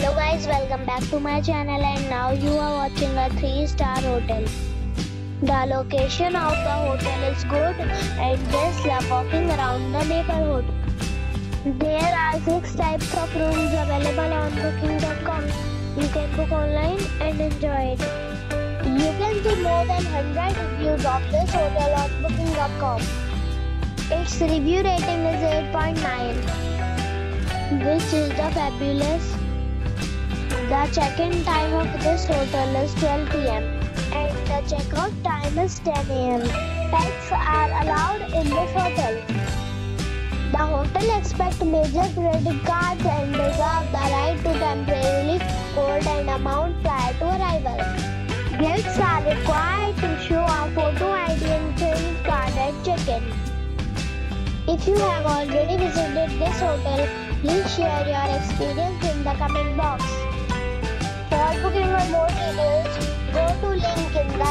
Hello guys, welcome back to my channel and now you are watching a 3-star hotel. The location of the hotel is good and guests love walking around the neighborhood. There are 6 types of rooms available on Booking.com. You can book online and enjoy it. You can see more than 100 reviews of this hotel on Booking.com. Its review rating is 8.9, which is the fabulous. The check-in time of this hotel is 12 p.m. and the check-out time is 10 a.m. Pets are allowed in this hotel. The hotel accepts major credit cards and reserves the right to temporarily hold an amount prior to arrival. Guests are required to show a photo ID and credit card at check-in. If you have already visited this hotel, please share your experience in the comment box. For booking or more details, go to link in the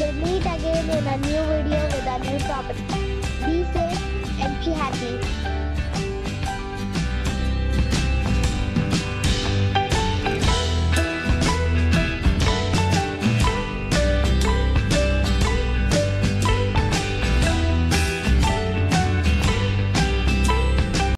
we'll meet again in a new video with a new topic. Be safe and be happy.